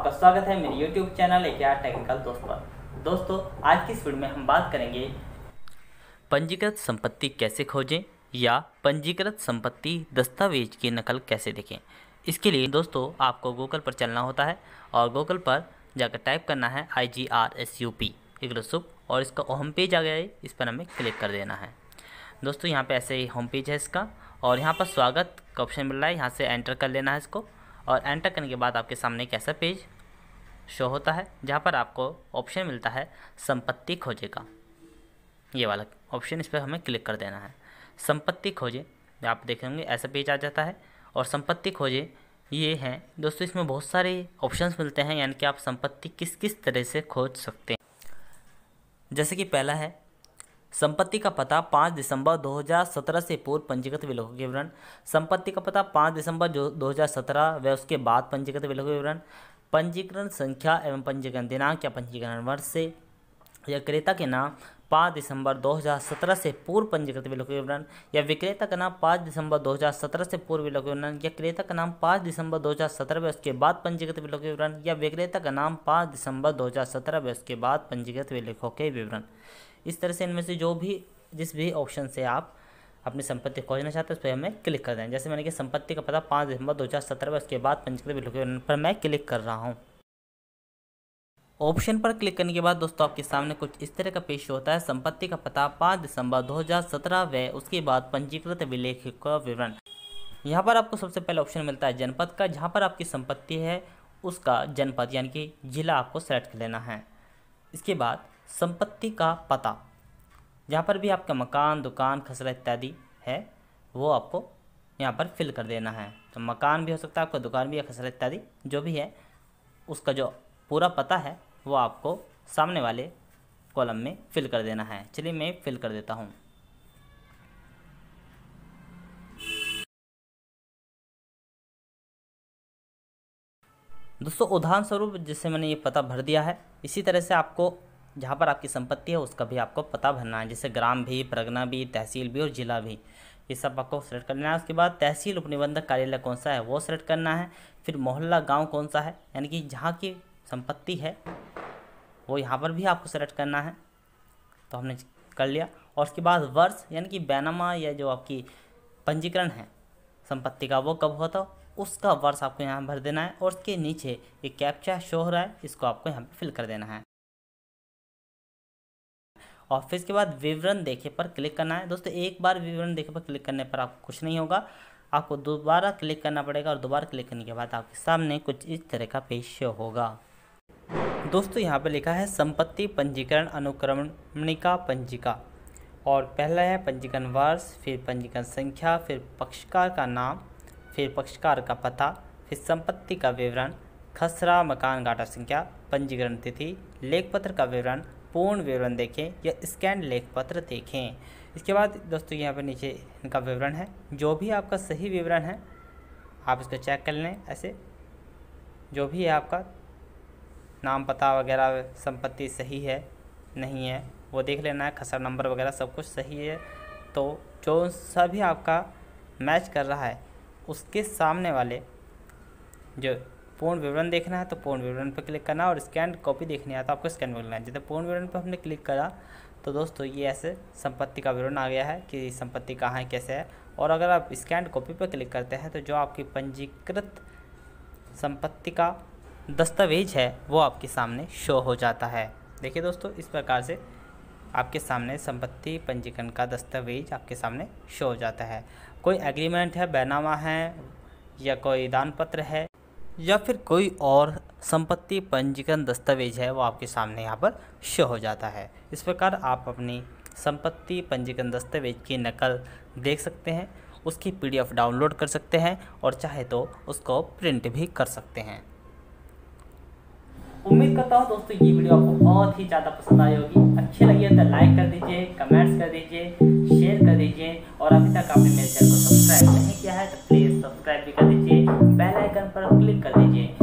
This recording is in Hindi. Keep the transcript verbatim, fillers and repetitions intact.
आपका स्वागत है मेरे यूट्यूब चैनल एक आर टेक्निकल दोस्त पर। दोस्तों, आज की इस वीडियो में हम बात करेंगे पंजीकृत संपत्ति कैसे खोजें या पंजीकृत संपत्ति दस्तावेज की नकल कैसे देखें। इसके लिए दोस्तों आपको गूगल पर चलना होता है और गूगल पर जाकर टाइप करना है I G R S U P और इसका होम पेज आ गया है, इस पर हमें क्लिक कर देना है। दोस्तों यहाँ पर ऐसे ही होम पेज है इसका, और यहाँ पर स्वागत का ऑप्शन मिल रहा है, यहाँ से एंटर कर लेना है इसको। और एंटर करने के बाद आपके सामने एक ऐसा पेज शो होता है जहाँ पर आपको ऑप्शन मिलता है संपत्ति खोजे का, ये वाला ऑप्शन, इस पर हमें क्लिक कर देना है। संपत्ति खोजे आप देखेंगे ऐसा पेज आ जाता है, और संपत्ति खोजे ये हैं दोस्तों, इसमें बहुत सारे ऑप्शंस मिलते हैं, यानी कि आप संपत्ति किस किस तरह से खोज सकते हैं। जैसे कि पहला है संपत्ति का पता पाँच दिसंबर दो हज़ार सत्रह से पूर्व पंजीकृत विलोकों के विवरण। संपत्ति का पता पाँच दिसंबर दो हज़ार सत्रह व उसके बाद पंजीकृत विलोकों के विवरण, पंजीकरण संख्या एवं पंजीकरण दिनांक या पंजीकरण वर्ष से, या क्रेता के नाम पाँच दिसंबर दो हज़ार सत्रह से पूर्व पंजीकृत विलोकों के विवरण, या विक्रेता का नाम पाँच दिसंबर दो हज़ार सत्रह से पूर्व विलोकों के विवरण, या क्रेता का नाम पाँच दिसंबर दो हज़ार सत्रह व उसके बाद पंजीकृत विलोकों के विवरण, या विक्रेता का नाम पाँच दिसंबर दो हज़ार सत्रह व उसके बाद पंजीकृत विलोकों के विवरण। इस तरह से इनमें से जो भी जिस भी ऑप्शन से आप अपनी संपत्ति खोजना चाहते हैं उस पर हमें क्लिक कर दें। जैसे मैंने कि संपत्ति का पता पाँच दिसंबर दो हज़ार सत्रह व उसके बाद पंजीकृत विलोकों के विवरण पर मैं क्लिक कर रहा हूँ। ऑप्शन पर क्लिक करने के बाद दोस्तों आपके सामने कुछ इस तरह का पेश होता है, संपत्ति का पता पाँच दिसंबर दो हज़ार सत्रह व उसके बाद पंजीकृत विलेखों का विवरण। यहाँ पर आपको सबसे पहले ऑप्शन मिलता है जनपद का, जहाँ पर आपकी संपत्ति है उसका जनपद यानी कि जिला आपको सेलेक्ट कर लेना है। इसके बाद संपत्ति का पता, जहाँ पर भी आपका मकान, दुकान, खसरा इत्यादि है वो आपको यहाँ पर फिल कर देना है। तो मकान भी हो सकता है आपका, दुकान भी या खसरा इत्यादि जो भी है उसका जो पूरा पता है वो आपको सामने वाले कॉलम में फिल कर देना है। चलिए मैं फिल कर देता हूँ। दोस्तों उदाहरण स्वरूप जिससे मैंने ये पता भर दिया है, इसी तरह से आपको जहाँ पर आपकी संपत्ति है उसका भी आपको पता भरना है, जैसे ग्राम भी, परगना भी, तहसील भी और ज़िला भी, ये सब आपको सेलेक्ट करना है। उसके बाद तहसील उपनिबंधक कार्यालय कौन सा है वो सेलेक्ट करना है। फिर मोहल्ला, गाँव कौन सा है, यानी कि जहाँ की संपत्ति है वो यहाँ पर भी आपको सेलेक्ट करना है, तो हमने कर लिया। और उसके बाद वर्ष यानी कि बैनामा या जो आपकी पंजीकरण है संपत्ति का वो कब हुआ था उसका वर्ष आपको यहाँ भर देना है। और उसके नीचे ये कैप्चा शो हो रहा है, इसको आपको यहाँ पे फिल कर देना है। और फिर इसके बाद विवरण देखे पर क्लिक करना है। दोस्तों एक बार विवरण देखे पर क्लिक करने पर आपको कुछ नहीं होगा, आपको दोबारा क्लिक करना पड़ेगा, और दोबारा क्लिक करने के बाद आपके सामने कुछ इस तरह का पेज शो होगा। दोस्तों यहाँ पे लिखा है संपत्ति पंजीकरण अनुक्रमणिका पंजिका, और पहला है पंजीकरण वर्ष, फिर पंजीकरण संख्या, फिर पक्षकार का नाम, फिर पक्षकार का पता, फिर संपत्ति का विवरण, खसरा, मकान, गाटा संख्या, पंजीकरण तिथि, लेख पत्र का विवरण, पूर्ण विवरण देखें या स्कैन लेख पत्र देखें। इसके बाद दोस्तों यहाँ पर नीचे इनका विवरण है, जो भी आपका सही विवरण है आप इसको चेक कर लें, ऐसे जो भी है आपका नाम, पता वगैरह, संपत्ति सही है नहीं है वो देख लेना है, खसरा नंबर वगैरह सब कुछ सही है। तो जो सभी आपका मैच कर रहा है उसके सामने वाले जो पूर्ण विवरण देखना है तो पूर्ण विवरण पर क्लिक करना, और स्कैन कॉपी देखनी है तो आपको स्कैन करना है। जैसे पूर्ण विवरण पर हमने क्लिक करा तो दोस्तों ये ऐसे संपत्ति का विवरण आ गया है कि संपत्ति कहाँ है, कैसे है। और अगर आप स्कैन कॉपी पर क्लिक करते हैं तो जो आपकी पंजीकृत संपत्ति का दस्तावेज है वो आपके सामने शो हो जाता है। देखिए दोस्तों इस प्रकार से आपके सामने संपत्ति पंजीकरण का दस्तावेज आपके सामने शो हो जाता है। कोई एग्रीमेंट है, बैनामा है, या कोई दान पत्र है, या फिर कोई और संपत्ति पंजीकरण दस्तावेज है वो आपके सामने यहाँ पर शो हो जाता है। इस प्रकार आप अपनी संपत्ति पंजीकरण दस्तावेज की नकल देख सकते हैं, उसकी पीडीएफ डाउनलोड कर सकते हैं, और चाहे तो उसको प्रिंट भी कर सकते हैं। उम्मीद करता हूँ दोस्तों ये वीडियो आपको बहुत ही ज़्यादा पसंद आई होगी। अच्छी लगी है तो लाइक कर दीजिए, कमेंट्स कर दीजिए, शेयर कर दीजिए, और अभी तक आपने मेरे चैनल को सब्सक्राइब नहीं किया है तो प्लीज़ सब्सक्राइब भी कर दीजिए, बेल आइकन पर क्लिक कर दीजिए।